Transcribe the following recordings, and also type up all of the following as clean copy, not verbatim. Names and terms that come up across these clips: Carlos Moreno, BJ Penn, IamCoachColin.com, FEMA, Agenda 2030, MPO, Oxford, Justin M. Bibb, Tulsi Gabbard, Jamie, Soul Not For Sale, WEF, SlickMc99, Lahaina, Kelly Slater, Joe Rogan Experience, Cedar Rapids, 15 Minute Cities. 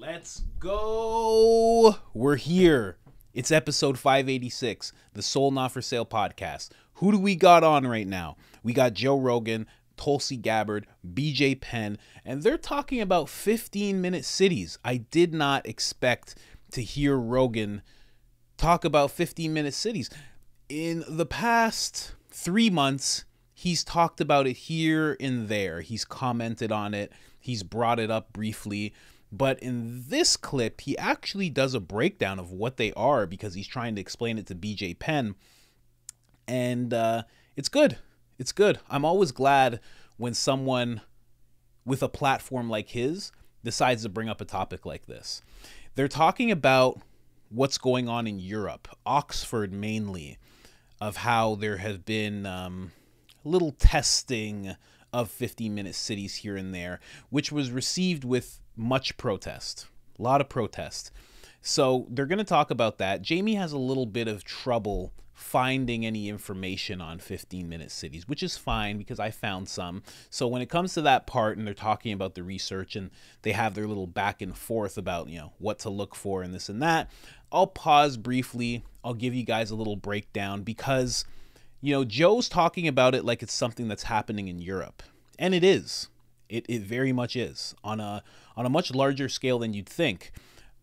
Let's go. We're here. It's episode 586, the Soul Not For Sale podcast. Who do we got on right now? We got Joe Rogan, Tulsi Gabbard, BJ Penn, and they're talking about 15-minute cities. I did not expect to hear Rogan talk about 15-minute cities. In the past 3 months, he's talked about it here and there. He's commented on it. He's brought it up briefly. But in this clip, he actually does a breakdown of what they are because he's trying to explain it to BJ Penn. And it's good. It's good. I'm always glad when someone with a platform like his decides to bring up a topic like this. They're talking about what's going on in Europe, Oxford mainly, of how there have been little testing of 15-minute cities here and there, which was received with much protest, a lot of protest. So they're going to talk about that. Jamie has a little bit of trouble finding any information on 15-minute cities, which is fine because I found some. So when it comes to that part and they're talking about the research and they have their little back and forth about, you know, what to look for and this and that, I'll pause briefly. I'll give you guys a little breakdown because, you know, Joe's talking about it like it's something that's happening in Europe. And it is. It very much is on a much larger scale than you'd think.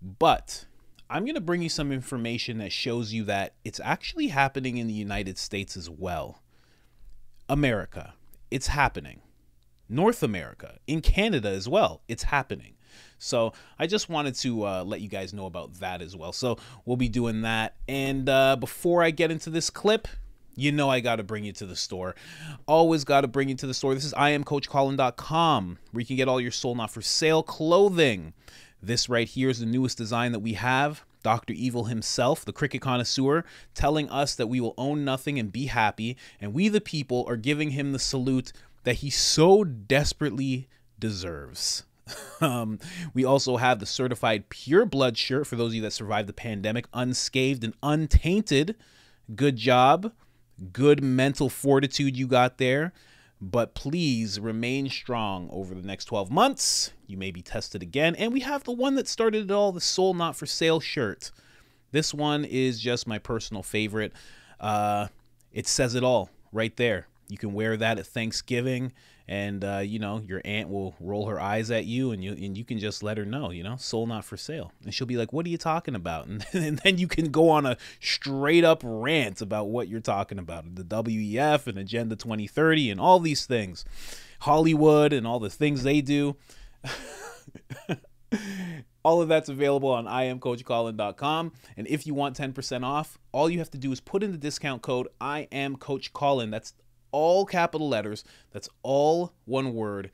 But I'm going to bring you some information that shows you that it's actually happening in the United States as well. America, it's happening. North America, in Canada as well, it's happening. So I just wanted to let you guys know about that as well. So we'll be doing that. And before I get into this clip, you know I got to bring you to the store. Always got to bring you to the store. This is IamCoachColin.com, where you can get all your Soul Not For Sale clothing. This right here is the newest design that we have. Dr. Evil himself, the cricket connoisseur, telling us that we will own nothing and be happy. And we, the people, are giving him the salute that he so desperately deserves. We also have the certified pure blood shirt for those of you that survived the pandemic, unscathed and untainted. Good job. Good mental fortitude you got there, but please remain strong over the next 12 months. You may be tested again. And we have the one that started it all, the Soul Not For Sale shirt. This one is just my personal favorite. It says it all right there. You can wear that at Thanksgiving and, you know, your aunt will roll her eyes at you and you can just let her know, you know, soul not for sale. And she'll be like, what are you talking about? And then you can go on a straight up rant about what you're talking about. The WEF and Agenda 2030 and all these things. Hollywood and all the things they do. All of that's available on IamCoachColin.com. And if you want 10% off, all you have to do is put in the discount code IamCoachColin. That's all capital letters. That's all one word.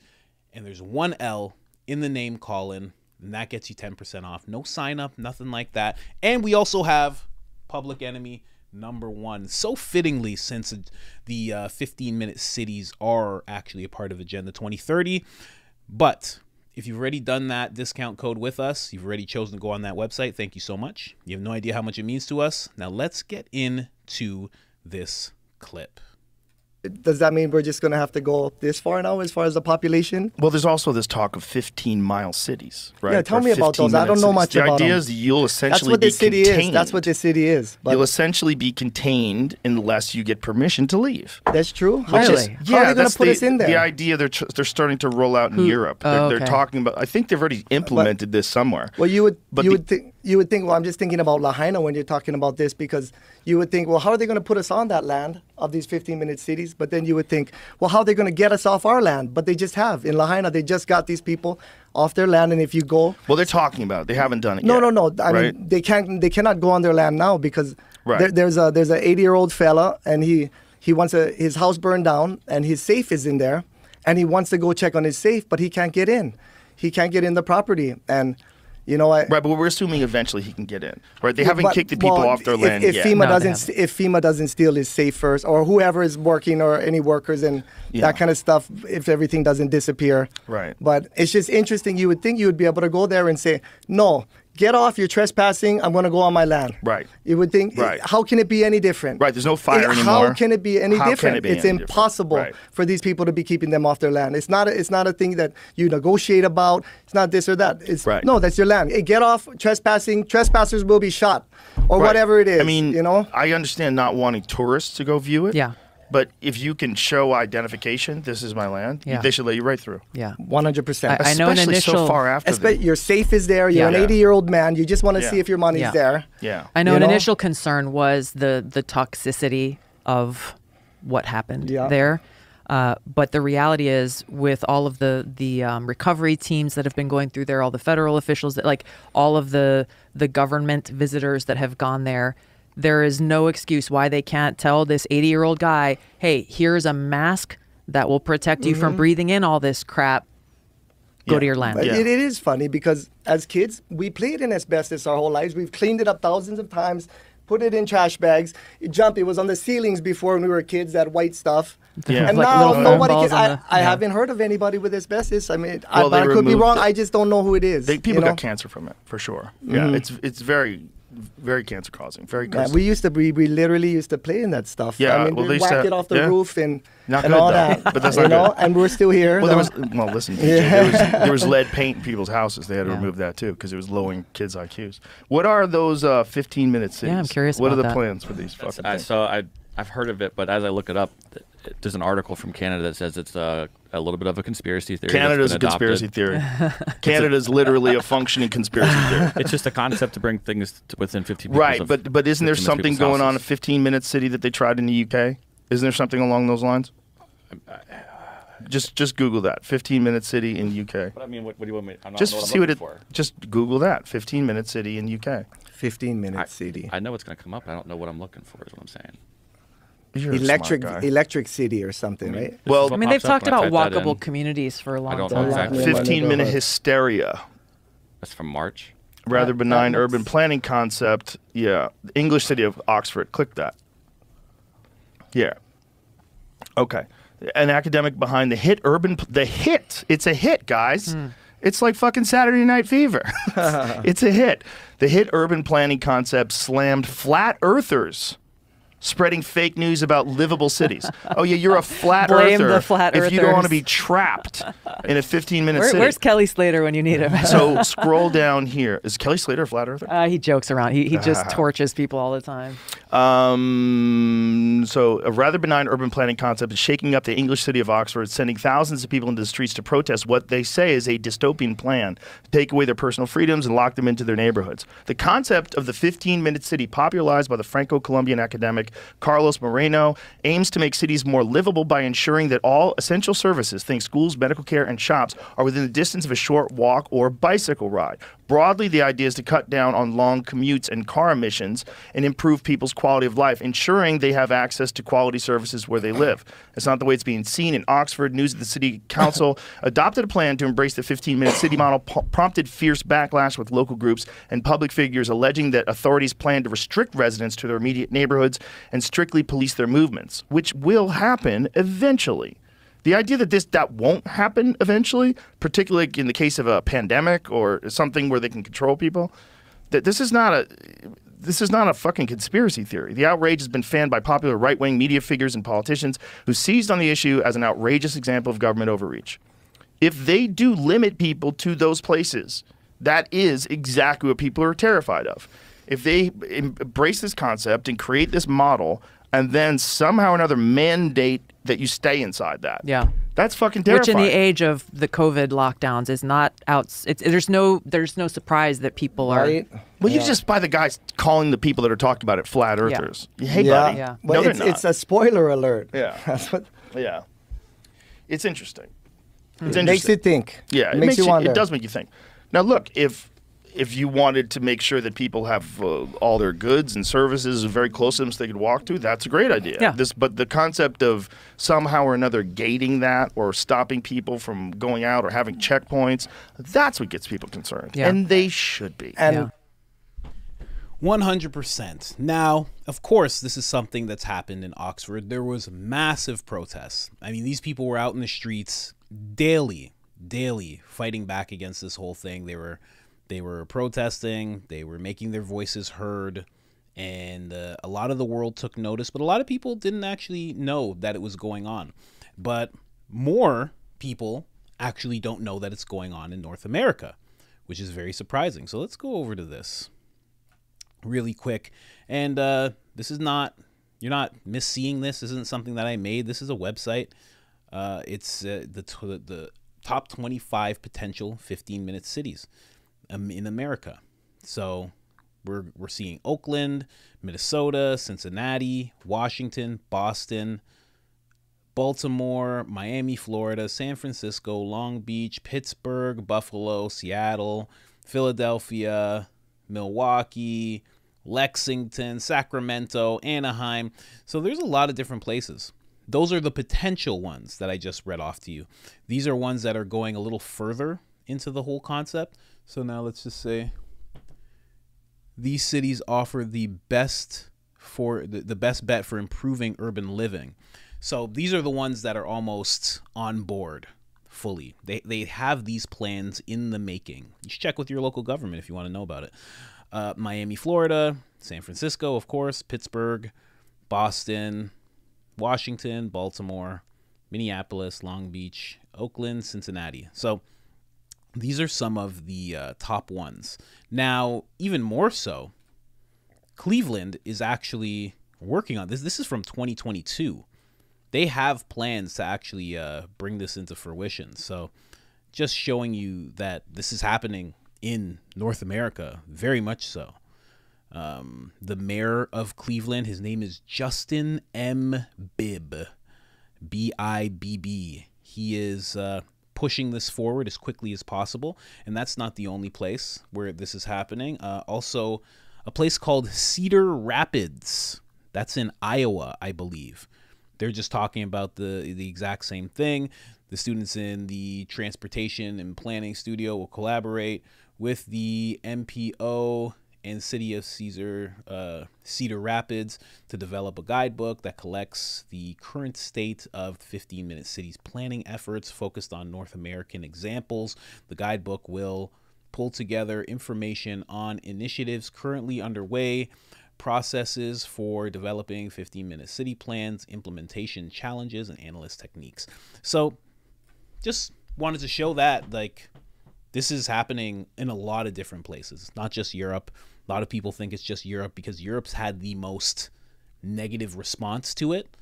And there's one L in the name Colin. And that gets you 10% off. No sign up, nothing like that. And we also have Public Enemy #1. So fittingly, since the 15-minute cities are actually a part of Agenda 2030. But if you've already done that discount code with us, you've already chosen to go on that website. Thank you so much. You have no idea how much it means to us. Now let's get into this clip. Does that mean we're just going to have to go this far now as far as the population? Well, there's also this talk of 15-mile cities, right? Yeah, tell me about those. I don't know much about them. The idea is you'll essentially be contained. That's what this city is. You'll essentially be contained unless you get permission to leave. That's true? Really? How are they going to put us in there? The idea they're starting to roll out in Europe. They're talking about, I think they've already implemented this somewhere. Well, you would think, well, I'm just thinking about Lahaina when you're talking about this because you would think, well, how are they going to put us on that land of these 15-minute cities? But then you would think, well, how are they going to get us off our land? But they just have. In Lahaina, they just got these people off their land. And if you go... Well, they're talking about it. They haven't done it yet. No. I mean, they cannot go on their land now because there's an 80-year-old fella and he wants his house burned down and his safe is in there. And he wants to go check on his safe, but he can't get in. He can't get in the property. And... You know, but we're assuming eventually he can get in, right? They haven't kicked the people off their land yet. If FEMA doesn't steal his safe first, or whoever is working, or any workers and that kind of stuff, if everything doesn't disappear, right? But it's just interesting. You would think you would be able to go there and say, "No, get off, you're trespassing, I'm going to go on my land. Right. You would think, how can it be any different? Right, there's no fire anymore. How can it be any different? It's impossible for these people to be keeping them off their land. It's not a thing that you negotiate about. It's not this or that. It's, no, that's your land. Hey, get off trespassing. Trespassers will be shot or whatever it is. I mean, you know? I understand not wanting tourists to go view it. Yeah. But if you can show identification, this is my land, they should let you right through. Yeah. 100%. I know an initial, so far after that. Your safe is there. You're an 80-year-old man. You just want to see if your money's there. Yeah. I know an initial concern was the toxicity of what happened there. But the reality is, with all of the recovery teams that have been going through there, all the federal officials, that, like all of the government visitors that have gone there, there is no excuse why they can't tell this 80-year-old guy, hey, here's a mask that will protect you from breathing in all this crap. Go to your land. Yeah. It is funny because as kids, we played in asbestos our whole lives. We've cleaned it up thousands of times, put it in trash bags. It was on the ceilings before when we were kids, that white stuff. Yeah. And like now nobody can. I haven't heard of anybody with asbestos. I mean, I could be wrong. I just don't know who it is. People got cancer from it, for sure. Yeah, it's very cancer causing, very causing. Yeah, we literally used to play in that stuff. Yeah, I mean, we whacked it off the roof and all that. But that's not good. And we're still here. Well, listen, DJ, there was lead paint in people's houses. They had to remove that too because it was lowering kids' IQs. What are those 15-minute cities? Yeah, I'm curious. What are the plans for these fucking things? So I've heard of it, but as I look it up, there's an article from Canada that says it's a little bit of a conspiracy theory. Canada's a conspiracy theory. Canada's literally a functioning conspiracy theory. It's just a concept to bring things to within 15 minutes. Right, but isn't there something going on in a 15-minute city that they tried in the UK? Isn't there something along those lines? Just Google that, 15-minute city in UK. But I mean, what do you want me? I'm not just what see I'm what it. For. Just Google that, 15-minute city in UK. 15-minute city. I know it's going to come up. I don't know what I'm looking for. Is what I'm saying. Electric City or something, right? Well, I mean, they've talked about walkable communities for a long time. Exactly. 15-minute hysteria. That's from March. Rather benign urban planning concept. Yeah, English city of Oxford. Click that. Yeah. Okay. An academic behind the hit urban. The hit. It's a hit, guys. Mm. It's like fucking Saturday Night Fever. It's a hit. The hit urban planning concept slammed flat earthers. Spreading fake news about livable cities. Oh yeah, you're a flat earther. Blame the flat earthers. If you don't want to be trapped in a 15-minute city. Where's Kelly Slater when you need him? So scroll down here. Is Kelly Slater a flat earther? He jokes around. He just torches people all the time. So a rather benign urban planning concept is shaking up the English city of Oxford, sending thousands of people into the streets to protest what they say is a dystopian plan to take away their personal freedoms and lock them into their neighborhoods. The concept of the 15-minute city, popularized by the Franco-Colombian academic Carlos Moreno, aims to make cities more livable by ensuring that all essential services, think schools, medical care, and shops, are within the distance of a short walk or bicycle ride. Broadly, the idea is to cut down on long commutes and car emissions and improve people's quality of life, ensuring they have access to quality services where they live. That's not the way it's being seen. In Oxford, news of the city council adopted a plan to embrace the 15-minute city model, prompted fierce backlash with local groups and public figures alleging that authorities plan to restrict residents to their immediate neighborhoods and strictly police their movements, which will happen eventually. The idea that that won't happen eventually, particularly in the case of a pandemic or something where they can control people, that this is not a fucking conspiracy theory. The outrage has been fanned by popular right-wing media figures and politicians who seized on the issue as an outrageous example of government overreach. If they do limit people to those places, that is exactly what people are terrified of. If they embrace this concept and create this model and then somehow or another mandate that you stay inside that. Yeah. That's fucking terrifying. Which in the age of the COVID lockdowns is not out. There's no surprise that people are. Right? Well, you just by the guys calling the people that are talking about it flat earthers. Yeah. Hey, buddy. Yeah. No, well, it's a spoiler alert. Yeah. That's what. Yeah. It's interesting. It's interesting. Makes you think. Yeah. It makes you wonder. It does make you think. Now, look, if you wanted to make sure that people have all their goods and services very close to them so they could walk to, that's a great idea. Yeah. But the concept of somehow or another gating that or stopping people from going out or having checkpoints, that's what gets people concerned. Yeah. And they should be. And 100%. Now, of course, this is something that's happened in Oxford. There was massive protests. I mean, these people were out in the streets daily, fighting back against this whole thing. They were They were protesting. They were making their voices heard. And a lot of the world took notice, but a lot of people didn't actually know that it was going on. But more people actually don't know that it's going on in North America, which is very surprising. So let's go over to this really quick. And this is not, you're not misseeing this. This isn't something that I made. This is a website. It's the top 25 potential 15-minute cities in America. So we're seeing Oakland, Minnesota, Cincinnati, Washington, Boston, Baltimore, Miami, Florida, San Francisco, Long Beach, Pittsburgh, Buffalo, Seattle, Philadelphia, Milwaukee, Lexington, Sacramento, Anaheim. So there's a lot of different places. Those are the potential ones that I just read off to you. These are ones that are going a little further into the whole concept. So now let's just say these cities offer the best for the best bet for improving urban living. So these are the ones that are almost on board fully. They have these plans in the making. You should check with your local government if you want to know about it. Miami, Florida, San Francisco, of course, Pittsburgh, Boston, Washington, Baltimore, Minneapolis, Long Beach, Oakland, Cincinnati. So these are some of the top ones. Now, even more so, Cleveland is actually working on this. This is from 2022. They have plans to actually bring this into fruition. So just showing you that this is happening in North America, very much so. The mayor of Cleveland, his name is Justin M. Bibb, B-I-B-B. He is pushing this forward as quickly as possible. And that's not the only place where this is happening. Also, a place called Cedar Rapids. That's in Iowa, I believe. They're just talking about the exact same thing. The students in the transportation and planning studio will collaborate with the MPO and city of Cedar Rapids to develop a guidebook that collects the current state of 15-minute cities planning efforts focused on North American examples. The guidebook will pull together information on initiatives currently underway, processes for developing 15-minute city plans, implementation challenges, and analyst techniques. So just wanted to show that, like, this is happening in a lot of different places, not just Europe. A lot of people think it's just Europe because Europe's had the most negative response to it,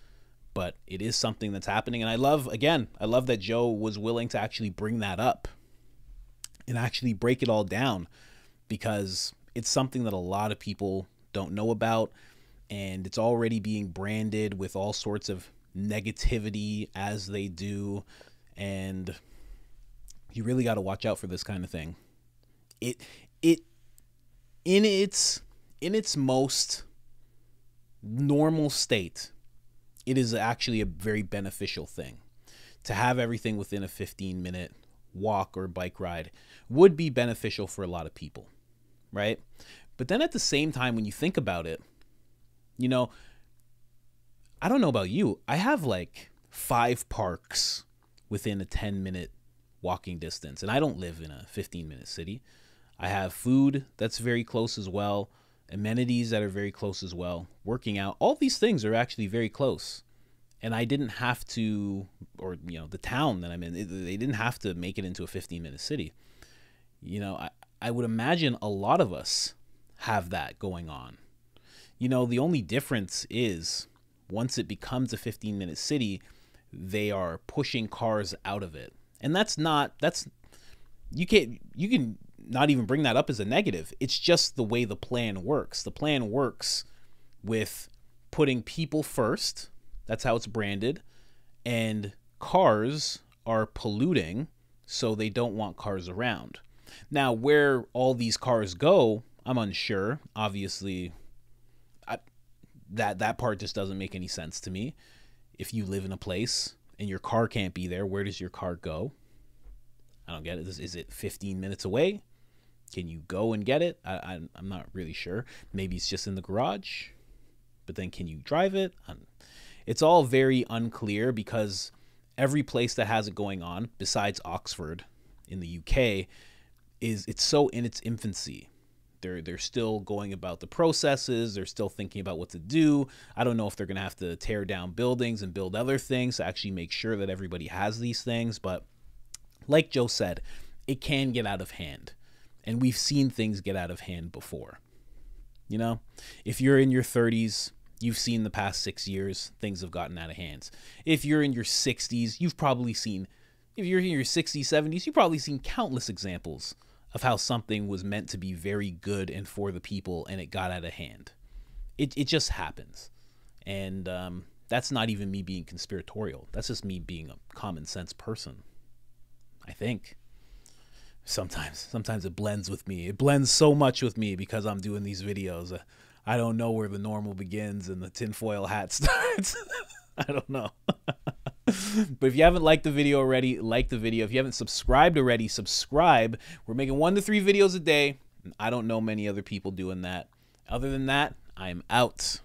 but it is something that's happening. And I love, again, I love that Joe was willing to actually bring that up and actually break it all down, because it's something that a lot of people don't know about, and it's already being branded with all sorts of negativity as they do. And you really got to watch out for this kind of thing. In its most normal state, it is actually a very beneficial thing. To have everything within a 15-minute walk or bike ride would be beneficial for a lot of people, right? But then at the same time, when you think about it, you know, I don't know about you. I have like 5 parks within a 10-minute walking distance, and I don't live in a 15-minute city. I have food that's very close as well, amenities that are very close as well, working out. All these things are actually very close. And I didn't have to, or, you know, the town that I'm in, they didn't have to make it into a 15-minute city. You know, I would imagine a lot of us have that going on. You know, the only difference is once it becomes a 15-minute city, they are pushing cars out of it. And that's not, that's, you can not even bring that up as a negative. It's just the way the plan works. The plan works with putting people first. That's how it's branded. And cars are polluting, so they don't want cars around. Now, where all these cars go, I'm unsure. Obviously, that part just doesn't make any sense to me. If you live in a place and your car can't be there, where does your car go? I don't get it. Is it 15 minutes away? Can you go and get it? I'm not really sure. Maybe it's just in the garage, but then can you drive it? It's all very unclear, because every place that has it going on, besides Oxford in the UK, is it's so in its infancy. They're still going about the processes. They're still thinking about what to do. I don't know if they're going to have to tear down buildings and build other things to actually make sure that everybody has these things. But like Joe said, it can get out of hand. And we've seen things get out of hand before. You know, if you're in your 30s, you've seen the past 6 years, things have gotten out of hand. If you're in your 60s, you've probably seen, if you're in your 60s, 70s, you've probably seen countless examples of how something was meant to be very good and for the people, and it got out of hand. It just happens. And that's not even me being conspiratorial. That's just me being a common sense person, I think. Sometimes it blends with me. It blends so much with me because I'm doing these videos. I don't know where the normal begins and the tinfoil hat starts. I don't know. But if you haven't liked the video already, like the video. If you haven't subscribed already, subscribe. We're making 1 to 3 videos a day. And I don't know many other people doing that. Other than that, I'm out.